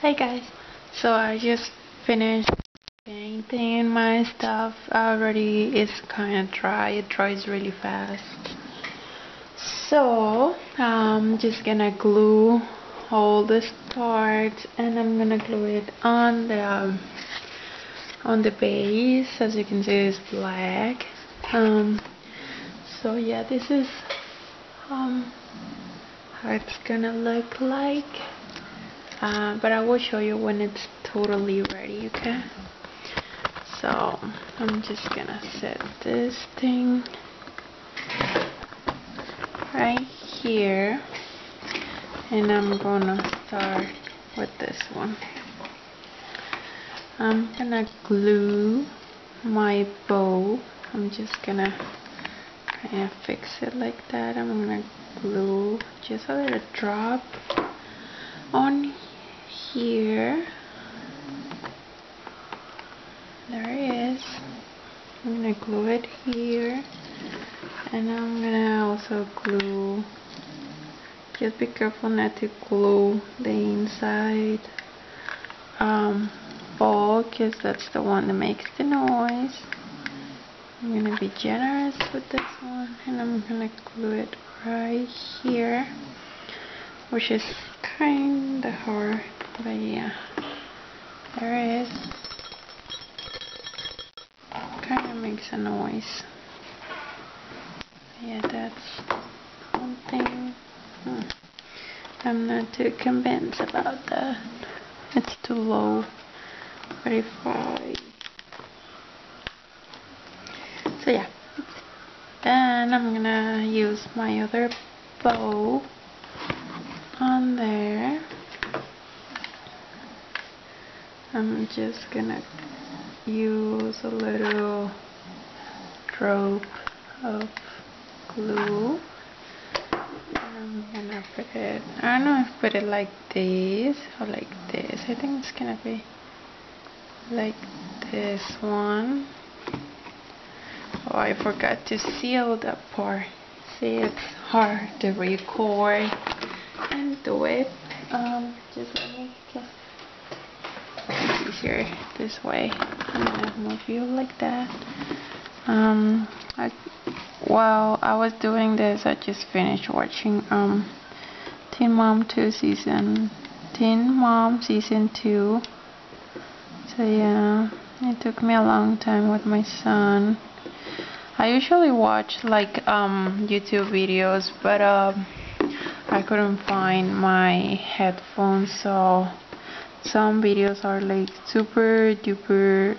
Hey guys, so I just finished painting my stuff already. It's kind of dry, it dries really fast. So I'm just gonna glue all this part and I'm gonna glue it on the base. As you can see, it's black. So yeah, this is how it's gonna look like. But I will show you when it's totally ready, okay? So I'm just gonna set this thing right here, and I'm gonna start with this one. I'm gonna glue my bow. I'm just gonna kind of fix it like that. I'm gonna glue just a little drop on here. There it is. I'm gonna glue it here, and I'm gonna also glue. Just be careful not to glue the inside ball, because that's the one that makes the noise. I'm gonna be generous with this one, and I'm gonna glue it right here, which is kinda hard, but yeah, there it is. Kinda makes a noise. Yeah, that's one thing. I'm not too convinced about that. It's too low. But if I... So yeah. Then I'm gonna use my other bow on there. I'm just gonna use a little drop of glue, and I'm gonna put it, I don't know if put it like this or like this. I think it's gonna be like this one. Oh, I forgot to seal that part. See, it's hard to record and do it. Just let me just it's easier this way. I'm gonna move you like that. While I was doing this, I just finished watching Teen Mom season 2. So yeah, it took me a long time with my son. I usually watch like YouTube videos, but I couldn't find my headphones, so some videos are like super duper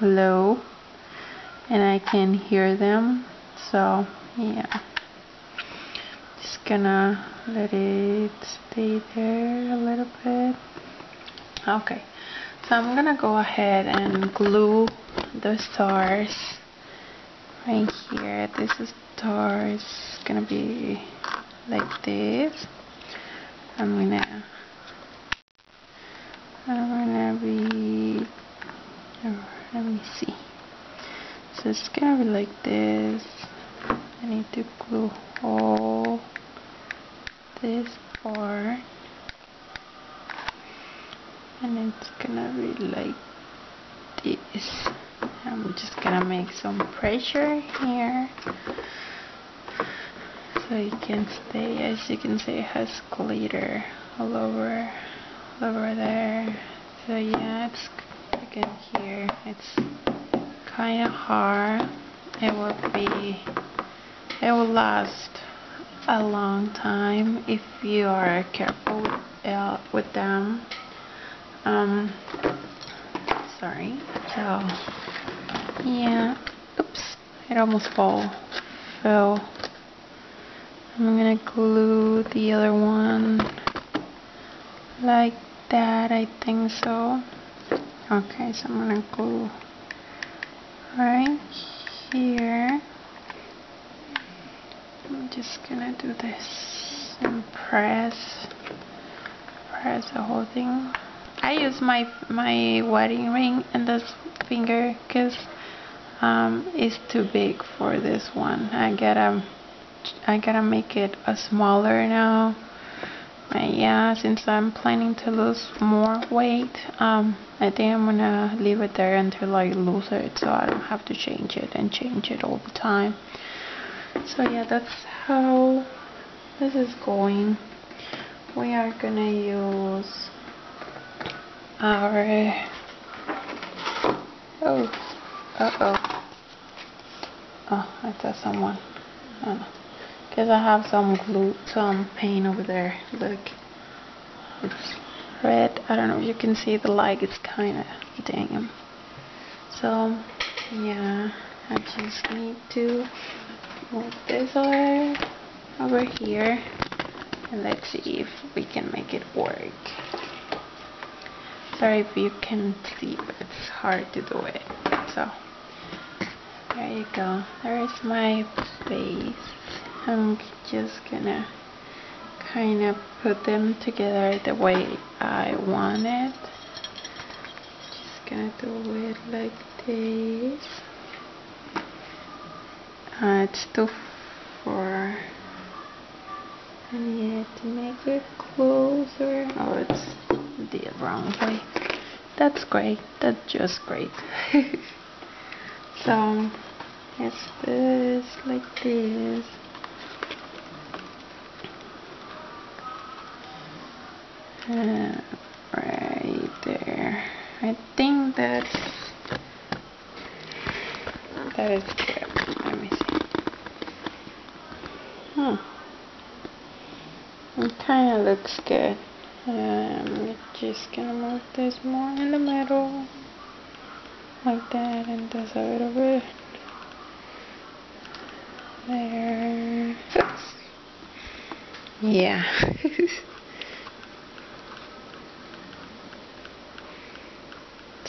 low and I can hear them. So yeah, just gonna let it stay there a little bit. Okay, so I'm gonna go ahead and glue the stars right here. This is stars, it's gonna be like this. Let me see. So it's gonna be like this. I need to glue all this part, and it's gonna be like this. I'm just gonna make some pressure here, so it can stay. As you can see, it has glitter all over there. So yeah, it's again here. It's kind of hard. It will last a long time if you are careful with them. Sorry. So yeah. Oops. It almost fell. I'm gonna glue the other one like that, I think so. Okay, so I'm gonna glue right here. I'm just gonna do this and press the whole thing. I use my wedding ring and this finger because it's too big for this one. I gotta make it a smaller now, Yeah, since I'm planning to lose more weight, I think I'm gonna leave it there until I lose it, so I don't have to change it and change it all the time. So yeah, that's how this is going. We are gonna use our I thought someone, because I have some glue, some paint over there. Look, it's red. I don't know if you can see the light. It's kind of dim. So yeah, I just need to move this over here, and let's see if we can make it work. Sorry if you can see, but it's hard to do it. So there you go. There is my face. I'm just gonna kind of put them together the way I want it. Just gonna do it like this. It's too far. I need to make it closer. Oh, it's the wrong way. That's great. That's just great. So it's this like this. Right there. I think that is good. Let me see. It kind of looks good. I'm just gonna move this more in the middle, like that, and this a little bit there. Oops. Yeah.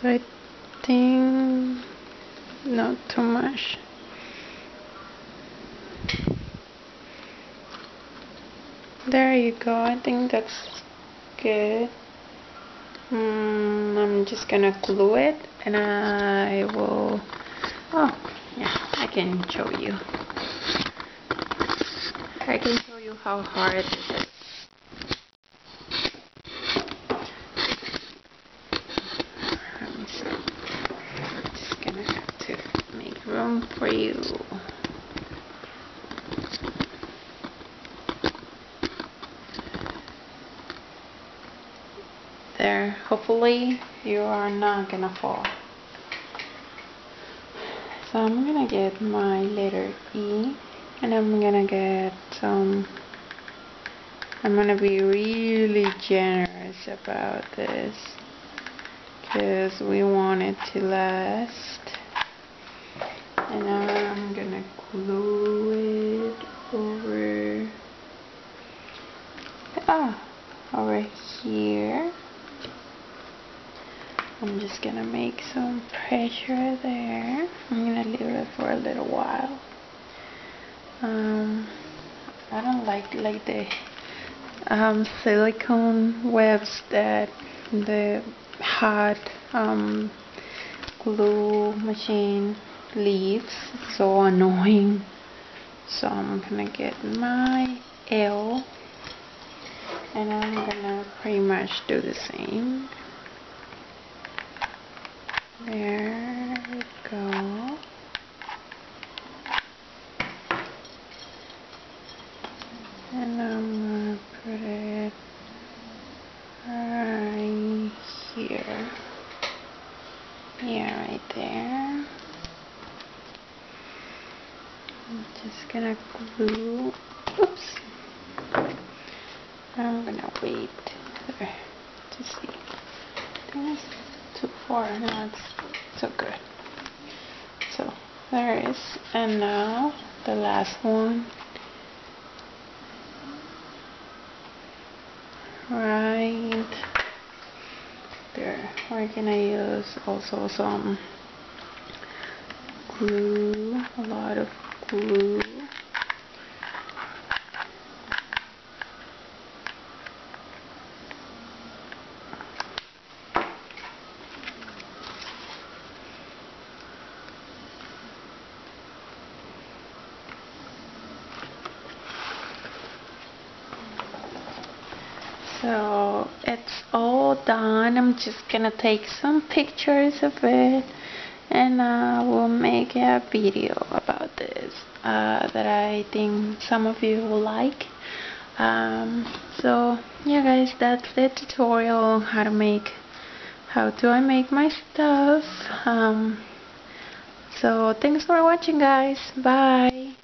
So I think not too much. There you go. I think that's good. I'm just gonna glue it, and I will. Oh, yeah. I can show you. I can show you how hard it is. For you. There, hopefully you are not gonna fall. So I'm gonna get my letter E, and I'm gonna get some, I'm gonna be really generous about this because we want it to last. And I'm gonna glue it over, over here. I'm just gonna make some pressure there. I'm gonna leave it for a little while. I don't like the silicone webs that the hot glue machine leaves. So annoying. So I'm gonna get my L, and I'm gonna pretty much do the same. There we go. And I'm gonna put it right here. Yeah, right there. I'm just gonna glue. Oops. I'm gonna wait there to see. I think it's too far. No, it's so good. So there it is. And now the last one. Right there. We're gonna use also some glue. A lot of glue. So it's all done. I'm just gonna take some pictures of it, and I will make a video about this that I think some of you will like. So yeah guys, that's the tutorial on how do I make my stuff. So thanks for watching guys, bye.